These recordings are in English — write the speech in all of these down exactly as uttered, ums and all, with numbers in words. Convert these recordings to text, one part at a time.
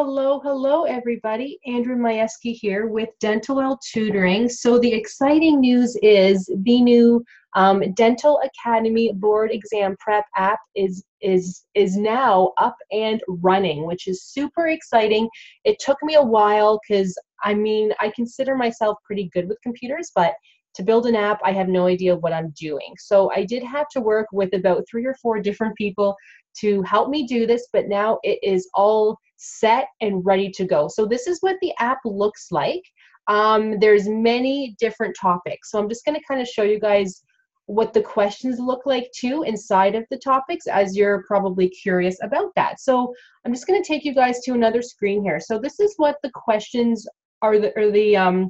Hello, hello everybody. Andrea Majewski here with Dental Tutoring. So the exciting news is the new um, Dental Academy Board Exam Prep app is, is, is now up and running, which is super exciting. It took me a while because, I mean, I consider myself pretty good with computers, but to build an app, I have no idea what I'm doing. So I did have to work with about three or four different people to help me do this, but now it is all set and ready to go. So this is what the app looks like. Um, there's many different topics. So I'm just gonna kind of show you guys what the questions look like too inside of the topics, as you're probably curious about that. So I'm just gonna take you guys to another screen here. So this is what the questions are, the, or the, um,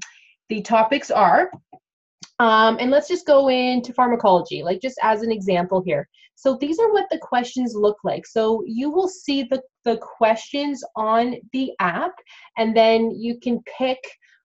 the topics are. Um, and let's just go into pharmacology, like just as an example here. So these are what the questions look like. So you will see the, the questions on the app, and then you can pick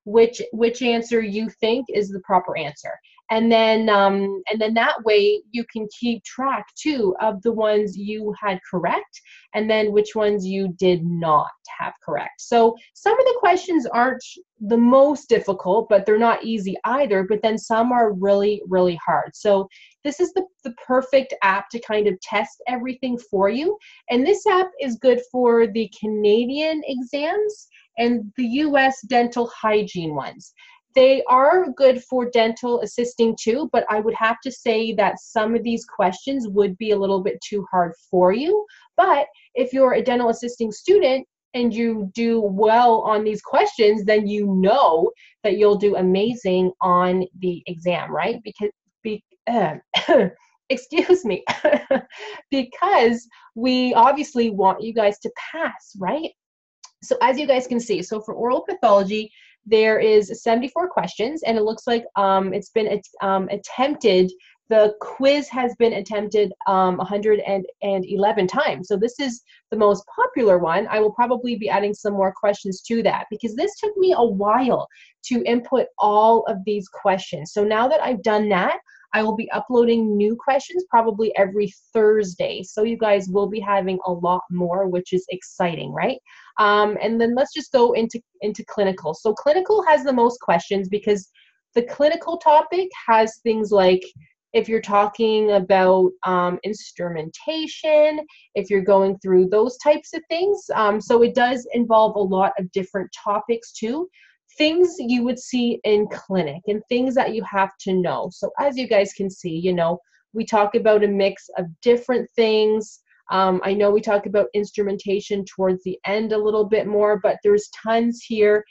which which answer you think is the proper answer. And then, um, and then that way you can keep track too of the ones you had correct and then which ones you did not have correct. So some of the questions aren't the most difficult, but they're not easy either, but then some are really, really hard. So this is the, the perfect app to kind of test everything for you. And this app is good for the Canadian exams and the U S dental hygiene ones. They are good for dental assisting too, but I would have to say that some of these questions would be a little bit too hard for you. But if you're a dental assisting student and you do well on these questions, then you know that you'll do amazing on the exam, right? Because, be, uh, excuse me, because we obviously want you guys to pass, right? So as you guys can see, so for oral pathology, there is seventy-four questions, and it looks like um, it's been um, attempted, the quiz has been attempted um, one hundred eleven times. So this is the most popular one. I will probably be adding some more questions to that because this took me a while to input all of these questions. So now that I've done that, I will be uploading new questions probably every Thursday. So you guys will be having a lot more, which is exciting, right? Um, and then let's just go into, into clinical. So clinical has the most questions because the clinical topic has things like if you're talking about um, instrumentation, if you're going through those types of things. Um, so it does involve a lot of different topics too. Things you would see in clinic and things that you have to know. So as you guys can see, you know, we talk about a mix of different things. Um, I know we talk about instrumentation towards the end a little bit more, but there's tons here.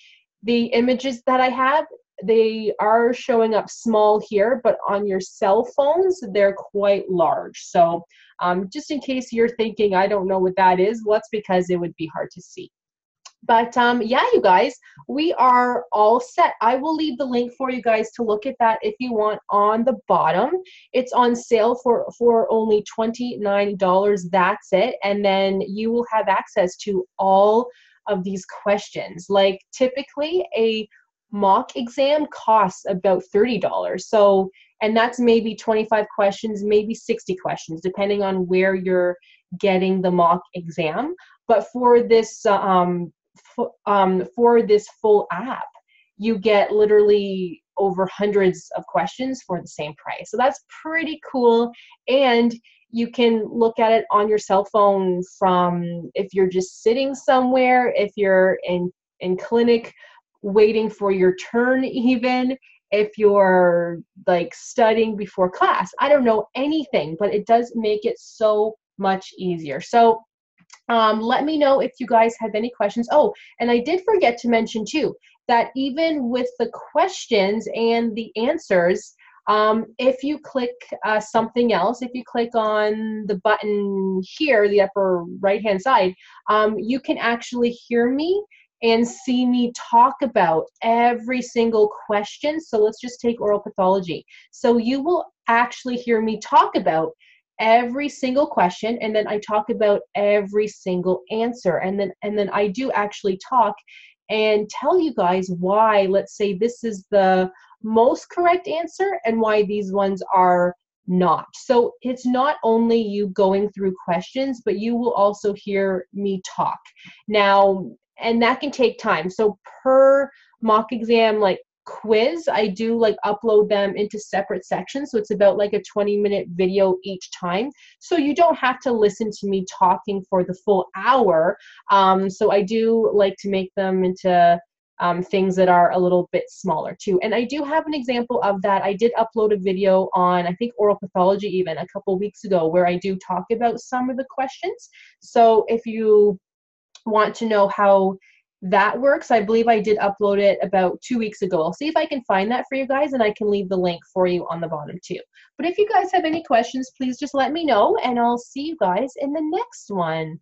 The images that I have, they are showing up small here, but on your cell phones, they're quite large. So um, just in case you're thinking, I don't know what that is, well, that's because it would be hard to see. But um, yeah, you guys, we are all set. I will leave the link for you guys to look at that if you want on the bottom. It's on sale for, for only twenty-nine dollars, that's it. And then you will have access to all of these questions. Like typically a mock exam costs about thirty dollars. So, and that's maybe twenty-five questions, maybe sixty questions, depending on where you're getting the mock exam. But for this, um, For, um, for this full app, you get literally over hundreds of questions for the same price. So that's pretty cool. And you can look at it on your cell phone from if you're just sitting somewhere, if you're in, in clinic waiting for your turn even, if you're like studying before class. I don't know anything, but it does make it so much easier. So Um, let me know if you guys have any questions. Oh, and I did forget to mention too, that even with the questions and the answers, um, if you click uh, something else, if you click on the button here, the upper right-hand side, um, you can actually hear me and see me talk about every single question. So let's just take oral pathology. So you will actually hear me talk about every single question, and then I talk about every single answer, and then and then I do actually talk and tell you guys why, let's say, this is the most correct answer and why these ones are not. So it's not only you going through questions, but you will also hear me talk. Now, and that can take time. So per mock exam, like quiz, I do like upload them into separate sections. So it's about like a twenty minute video each time. So you don't have to listen to me talking for the full hour. Um, so I do like to make them into um, things that are a little bit smaller too. And I do have an example of that. I did upload a video on, I think, oral pathology even a couple weeks ago, where I do talk about some of the questions. So if you want to know how that works, I believe I did upload it about two weeks ago. I'll see if I can find that for you guys, and I can leave the link for you on the bottom too. But if you guys have any questions, please just let me know, and I'll see you guys in the next one.